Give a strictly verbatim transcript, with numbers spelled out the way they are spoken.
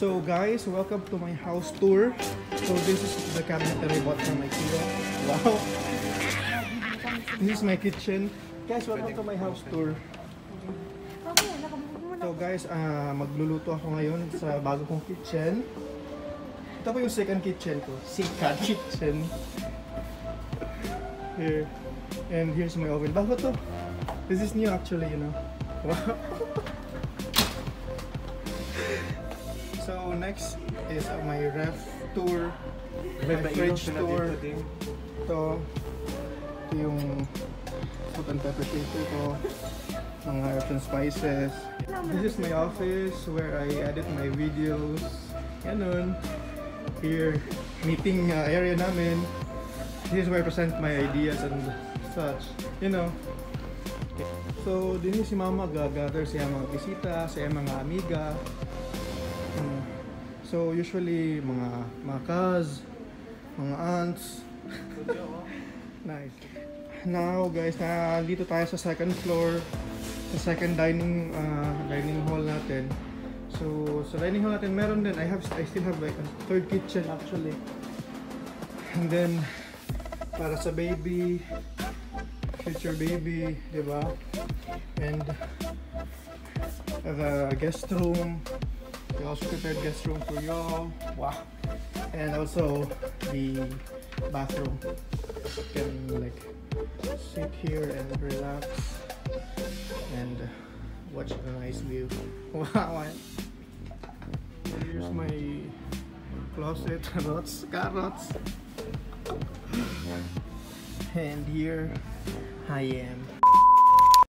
So guys, welcome to my house tour. So this is the cabinet that I bought from IKEA. Wow. This is my kitchen. Guys, welcome to my house tour. So guys, uh, magluluto ako ngayon sa bago kong kitchen. Ito po yung second kitchen ko. Second kitchen. Here. And here's my oven. Bago to. This is new actually, you know. Wow. So next is my ref tour, my fridge tour. Ito, ito yung salt and pepper shaker ko, mga herbs and spices. This is my office where I edit my videos. Ganun. Here, meeting uh, area namin. This is where I present my ideas and such, you know. So din si mama gagather siya mga bisita, siya mga amiga. So usually mga mga cousins, mga aunts. Nice. Now guys, na dito tayo sa second floor, sa second dining uh, dining hall natin. So sa dining hall natin meron din. I have I still have like a third kitchen actually. And then para sa baby, future baby, di ba? And the guest room. We also prepared guest room for y'all. Wow. And also the bathroom. You can like sit here and relax and watch the nice view. Wow. Here's my closet. Carrots, carrots. And here I am.